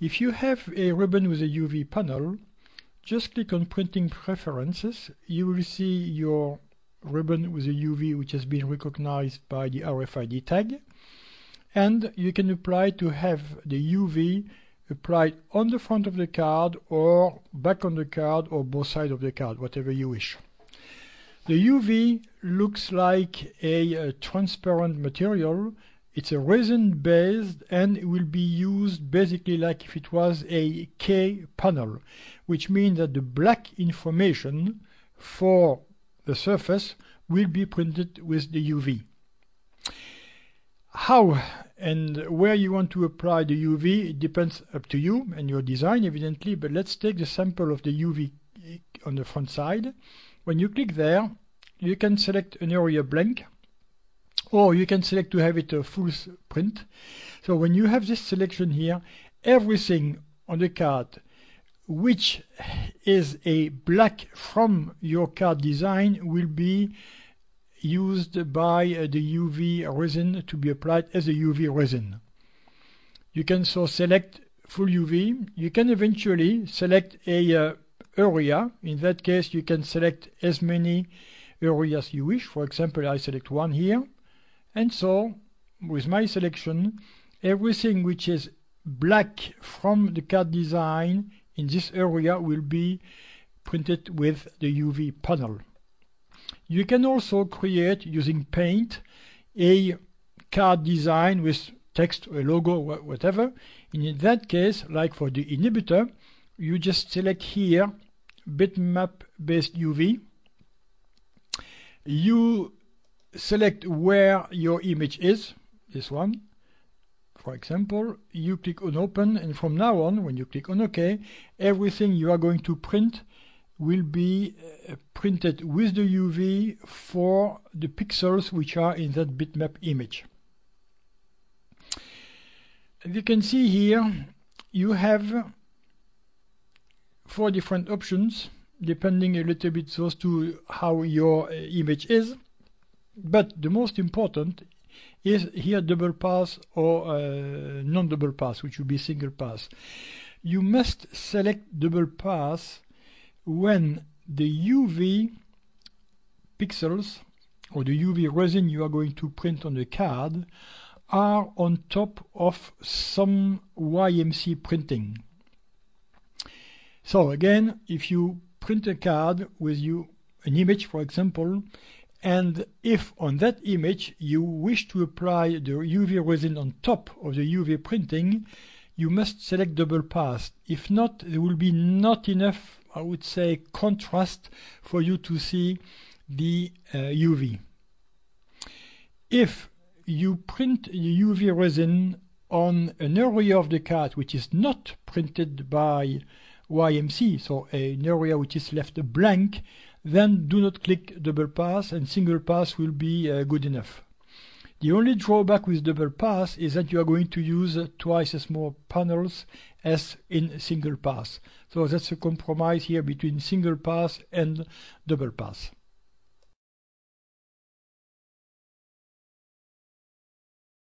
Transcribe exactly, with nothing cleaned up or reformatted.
If you have a ribbon with a U V panel, just click on Printing Preferences. You will see your ribbon with a U V which has been recognized by the R F I D tag, and you can apply to have the U V applied on the front of the card or back on the card or both sides of the card, whatever you wish. The U V looks like a, a transparent material. It's a resin based and it will be used basically like if it was a K panel, which means that the black information for the surface will be printed with the U V. How and where you want to apply the U V, it depends up to you and your design evidently, but let's take the sample of the U V on the front side. When you click there, you can select an area blank, or you can select to have it a full print. So when you have this selection here, everything on the card which is a black from your card design will be used by the U V resin to be applied as a U V resin. You can so select full U V. You can eventually select a uh, area. In that case, you can select as many areas you wish. For example, I select one here. And so, with my selection, everything which is black from the card design in this area will be printed with the U V panel. You can also create, using Paint, a card design with text or logo, whatever. And in that case, like for the inhibitor, you just select here bitmap-based U V. You select where your image is, this one, for example. You click on Open, and from now on, when you click on OK, everything you are going to print will be uh, printed with the U V for the pixels which are in that bitmap image. As you can see here, you have four different options, depending a little bit as to how your uh, image is. But the most important is here double pass or uh, non-double pass, which would be single pass. You must select double pass when the U V pixels or the U V resin you are going to print on the card are on top of some Y M C printing. So again, if you print a card with you an image, for example, and if on that image you wish to apply the U V resin on top of the U V printing, you must select double pass. If not, there will be not enough, I would say, contrast for you to see the uh, U V. If you print the U V resin on an area of the card which is not printed by Y M C, so an area which is left blank, then do not click double pass, and single pass will be uh, good enough. The only drawback with double pass is that you are going to use twice as more panels as in single pass. So that's a compromise here between single pass and double pass.